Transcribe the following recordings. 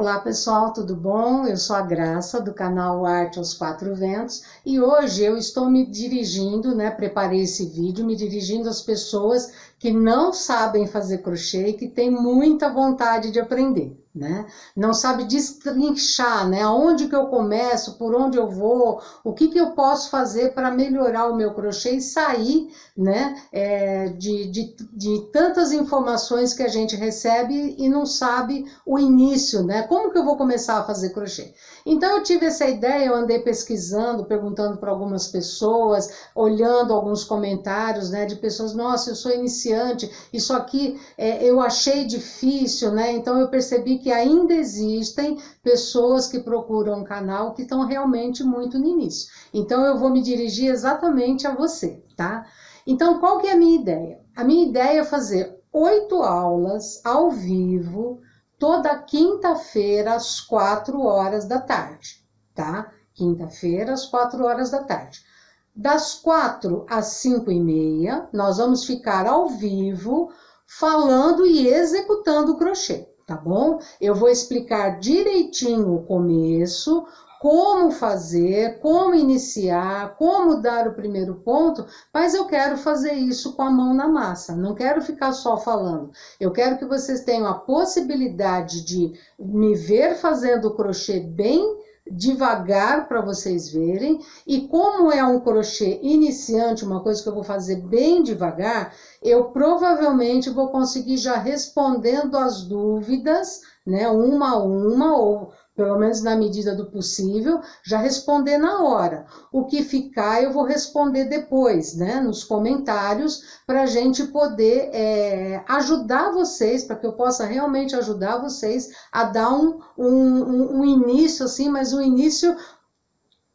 Olá pessoal, tudo bom? Eu sou a Graça do canal Arte aos Quatro Ventos e hoje eu estou me dirigindo, preparei esse vídeo me dirigindo às pessoas que não sabem fazer crochê e que têm muita vontade de aprender, Não sabe destrinchar, Onde que eu começo, por onde eu vou, o que que eu posso fazer para melhorar o meu crochê e sair, de tantas informações que a gente recebe e não sabe o início, Como que eu vou começar a fazer crochê? Então eu tive essa ideia, eu andei pesquisando, perguntando para algumas pessoas, olhando alguns comentários, de pessoas, nossa, eu sou iniciante, isso aqui eu achei difícil, Então eu percebi que ainda existem pessoas que procuram um canal que estão realmente muito no início. Então eu vou me dirigir exatamente a você, tá? Então qual que é a minha ideia? A minha ideia é fazer 8 aulas ao vivo, toda quinta-feira, às 4h, tá? Quinta-feira, às 4h. Das 4 às 5h30, nós vamos ficar ao vivo, falando e executando o crochê, tá bom? Eu vou explicar direitinho o começo, como fazer, como iniciar, como dar o primeiro ponto, mas eu quero fazer isso com a mão na massa, não quero ficar só falando. Eu quero que vocês tenham a possibilidade de me ver fazendo o crochê bem devagar para vocês verem, e como é um crochê iniciante, uma coisa que eu vou fazer bem devagar, eu provavelmente vou conseguir já respondendo as dúvidas, uma a uma, ou pelo menos na medida do possível, já responder na hora. O que ficar eu vou responder depois, nos comentários, para a gente poder ajudar vocês, para que eu possa realmente ajudar vocês a dar um início, assim, mas um início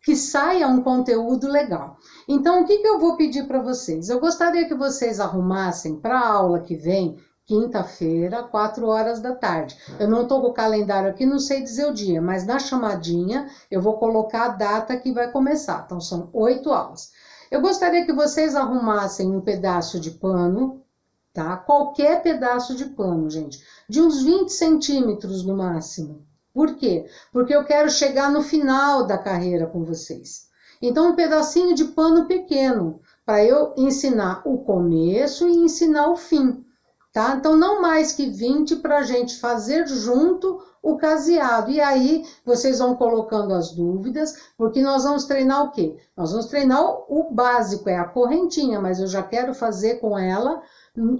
que saia um conteúdo legal. Então, o que que eu vou pedir para vocês? Eu gostaria que vocês arrumassem para a aula que vem, quinta-feira, 4h. Eu não estou com o calendário aqui, não sei dizer o dia, mas na chamadinha eu vou colocar a data que vai começar. Então, são 8 aulas. Eu gostaria que vocês arrumassem um pedaço de pano, tá? Qualquer pedaço de pano, gente. De uns 20 centímetros no máximo. Por quê? Porque eu quero chegar no final da carreira com vocês. Então, um pedacinho de pano pequeno, para eu ensinar o começo e ensinar o fim. Tá? Então, não mais que 20 para a gente fazer junto o caseado. E aí, vocês vão colocando as dúvidas, porque nós vamos treinar o quê? Nós vamos treinar o básico, é a correntinha, mas eu já quero fazer com ela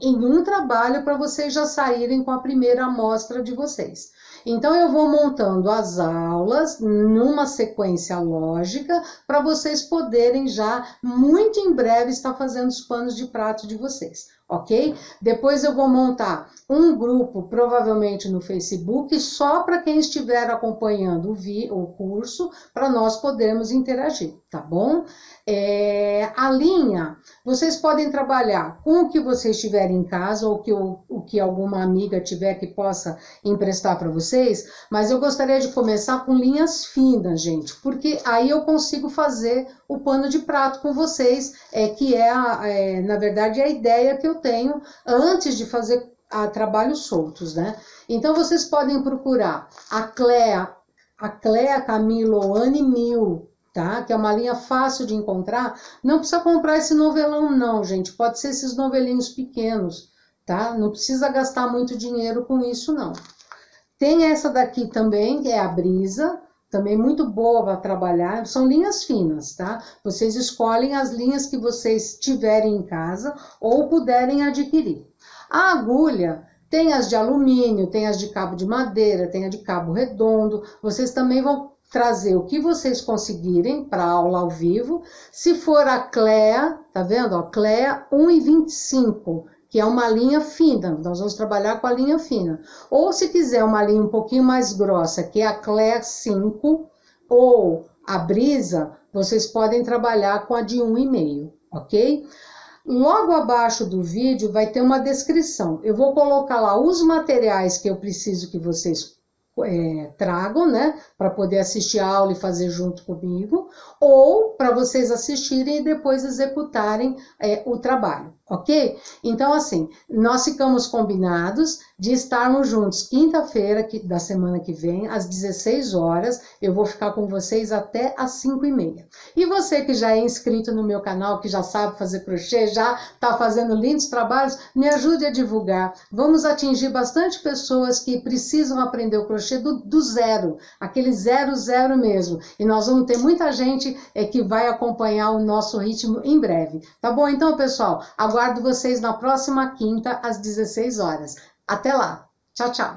em um trabalho para vocês já saírem com a primeira amostra de vocês. Então, eu vou montando as aulas numa sequência lógica para vocês poderem já, muito em breve, estar fazendo os panos de prato de vocês. Ok? Depois eu vou montar um grupo, provavelmente no Facebook, só para quem estiver acompanhando o curso, para nós podermos interagir, tá bom? A linha, vocês podem trabalhar com o que vocês tiverem em casa, ou o que alguma amiga tiver que possa emprestar para vocês, mas eu gostaria de começar com linhas finas, gente, porque aí eu consigo fazer o pano de prato com vocês, na verdade, a ideia que eu tenho antes de fazer trabalhos soltos, Então, vocês podem procurar a Cléa, Camila ou Anne 1000, tá? Que é uma linha fácil de encontrar. Não precisa comprar esse novelão, não, gente. Pode ser esses novelinhos pequenos, tá? Não precisa gastar muito dinheiro com isso, não. Tem essa daqui também, que é a Brisa, também muito boa para trabalhar, são linhas finas, tá? Vocês escolhem as linhas que vocês tiverem em casa ou puderem adquirir. A agulha tem as de alumínio, tem as de cabo de madeira, tem a de cabo redondo, vocês também vão trazer o que vocês conseguirem para aula ao vivo. Se for a Cléa, tá vendo? Ó, Cléa 1,25, que é uma linha fina, nós vamos trabalhar com a linha fina. Ou se quiser uma linha um pouquinho mais grossa, que é a Cléa 5, ou a Brisa, vocês podem trabalhar com a de 1,5, ok? Logo abaixo do vídeo vai ter uma descrição. Eu vou colocar lá os materiais que eu preciso que vocês tragam, para poder assistir a aula e fazer junto comigo, ou para vocês assistirem e depois executarem o trabalho. Ok? Então, assim, nós ficamos combinados de estarmos juntos quinta-feira da semana que vem, às 16 horas. Eu vou ficar com vocês até às 5h30. E você que já é inscrito no meu canal, que já sabe fazer crochê, já está fazendo lindos trabalhos, me ajude a divulgar. Vamos atingir bastante pessoas que precisam aprender o crochê do zero, aquele zero, zero mesmo. E nós vamos ter muita gente que vai acompanhar o nosso ritmo em breve. Tá bom? Então, pessoal, aguardo vocês na próxima quinta, às 16 horas. Até lá! Tchau, tchau!